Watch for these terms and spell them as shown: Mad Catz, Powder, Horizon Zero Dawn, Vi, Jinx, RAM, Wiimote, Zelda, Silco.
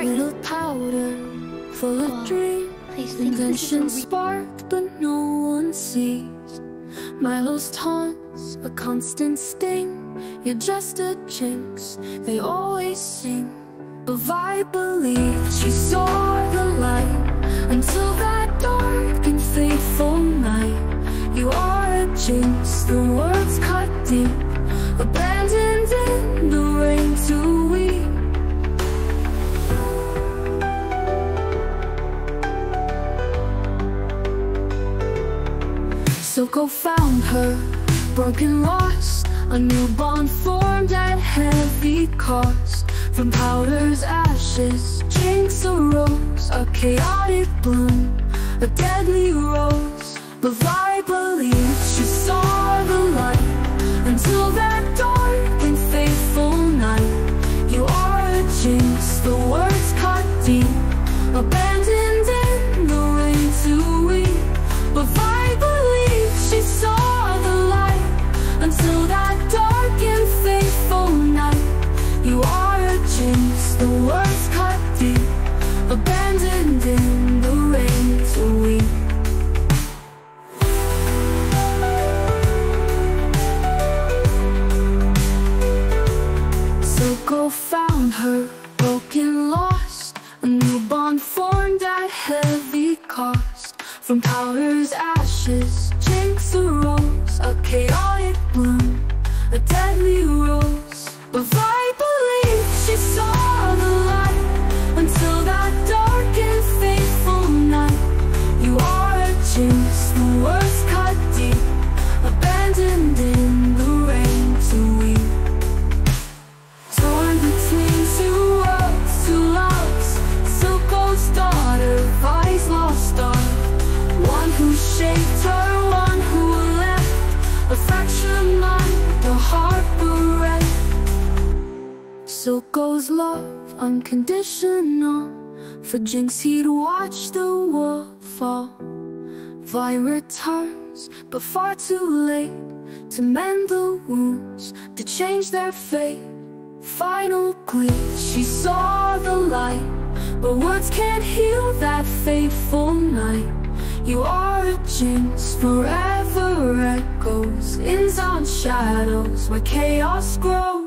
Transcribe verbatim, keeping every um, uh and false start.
right. Little powder full of dreams. Inventions spark, but no one sees. Milo's taunts, a constant sting. You're just a jinx, they always sing. But Vi believed she saw the light until that dark and fateful night. You are a jinx, the words cut deep, abandoned in the rain to weep. Silco found her, broken, lost. A new bond formed at heavy cost. From powder's ashes, Jinx arose, a chaotic bloom, a deadly rose. But Vi believed she saw the light until that dark and fateful night. You are a jinx, the words cut deep, abandoned in the rain to weep. But Vi believed she saw the light until that dark and fateful night. You are jinx, the words cut deep, abandoned in the rain to weep. Silco found her, broken, lost. A new bond formed at heavy cost. From powder's ashes, Jinx arose, a chaotic bloom, a deadly rose. But Vi believed she saw the light until that dark and fateful night. You are a jinx, the words cut deep, abandoned in the rain to weep. Torn between two worlds, two loves, Silco's daughter, Vi's lost star. One who shaped her, one who left a fractured mind, the heart bereft. Silco's love, unconditional. For Jinx, he'd watch the world fall. Vi returns, but far too late to mend the wounds, to change their fate. Final gleam, she saw the light, but words can't heal that fateful night. You are a jinx, forever echoes in on shadows where chaos grows.